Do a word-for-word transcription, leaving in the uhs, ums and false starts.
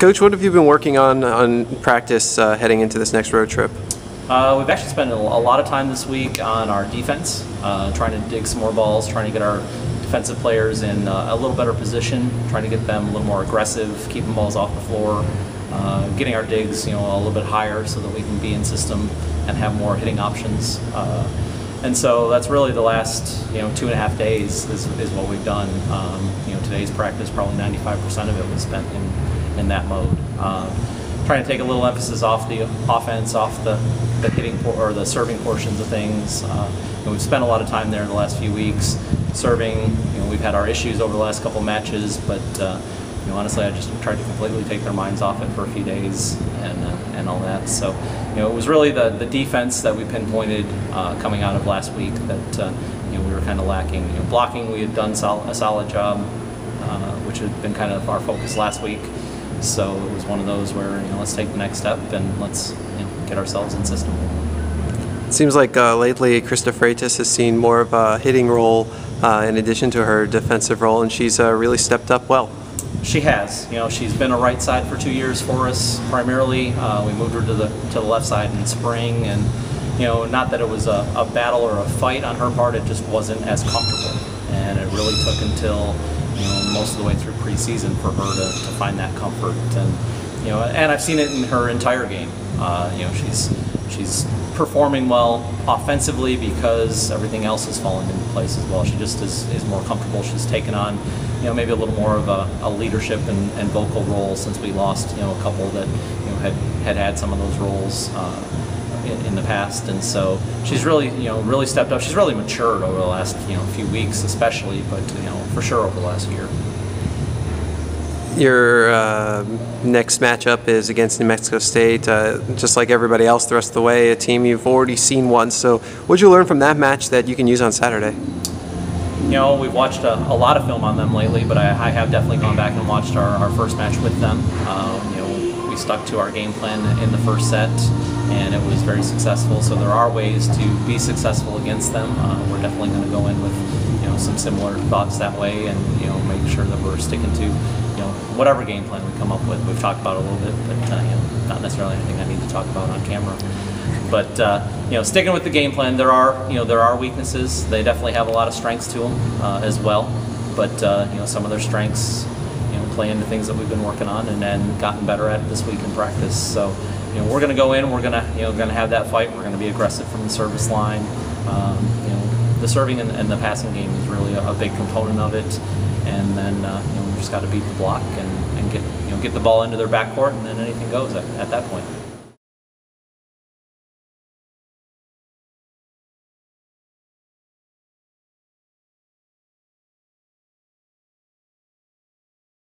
Coach, what have you been working on on practice uh, heading into this next road trip? Uh, we've actually spent a lot of time this week on our defense, uh, trying to dig some more balls, trying to get our defensive players in uh, a little better position, trying to get them a little more aggressive, keeping balls off the floor, uh, getting our digs, you know, a little bit higher so that we can be in system and have more hitting options. Uh, and so that's really the last, you know, two and a half days is, is what we've done. Um, you know, today's practice, probably ninety-five percent of it was spent in in that mode. Uh, trying to take a little emphasis off the offense, off the, the hitting or the serving portions of things. Uh, and we've spent a lot of time there in the last few weeks serving. You know, we've had our issues over the last couple of matches, but uh, you know, honestly, I just tried to completely take their minds off it for a few days and uh, and all that. So, you know, it was really the the defense that we pinpointed uh, coming out of last week that uh, you know, we were kind of lacking. You know, blocking, we had done sol a solid job, uh, which had been kind of our focus last week. So it was one of those where, you know, let's take the next step and let's, you know, get ourselves in system. It seems like uh, lately Krista Freitas has seen more of a hitting role uh, in addition to her defensive role, and she's uh, really stepped up well. She has. You know, she's been a right side for two years for us primarily. Uh, we moved her to the to the left side in spring, and you know, not that it was a, a battle or a fight on her part, it just wasn't as comfortable, and it really took until, you know, most of the way through preseason for her to, to find that comfort. And you know, and I've seen it in her entire game. Uh, you know, she's she's performing well offensively because everything else has fallen into place as well. She just is, is more comfortable. She's taken on, you know, maybe a little more of a, a leadership and, and vocal role since we lost, you know, a couple that, you know, had had, had some of those roles uh, in, in the past. And so she's really, you know, really stepped up. She's really matured over the last, you know, few weeks especially, but, you know, for sure over the last year. Your uh, next matchup is against New Mexico State. Uh, just like everybody else the rest of the way, a team you've already seen once. So what did you learn from that match that you can use on Saturday? You know, we've watched a, a lot of film on them lately, but I, I have definitely gone back and watched our, our first match with them. Um, you know, we stuck to our game plan in the first set, and it was very successful. So there are ways to be successful against them. Uh, we're definitely going to go in with, you know, some similar thoughts that way, and you know, make sure that we're sticking to, you know, whatever game plan we come up with. We've talked about it a little bit, but uh, you know, not necessarily anything I need to talk about on camera. But uh, you know, sticking with the game plan, there are, you know, there are weaknesses. They definitely have a lot of strengths to them uh, as well. But uh, you know, some of their strengths, you know, play into things that we've been working on and then gotten better at this week in practice. So you know, we're going to go in. We're going to, you know, going to have that fight. We're going to be aggressive from the service line. Um, you know, the serving and, and the passing game is really a, a big component of it. And then uh, you know, we've just got to beat the block and, and get, you know, get the ball into their backcourt, and then anything goes at, at that point.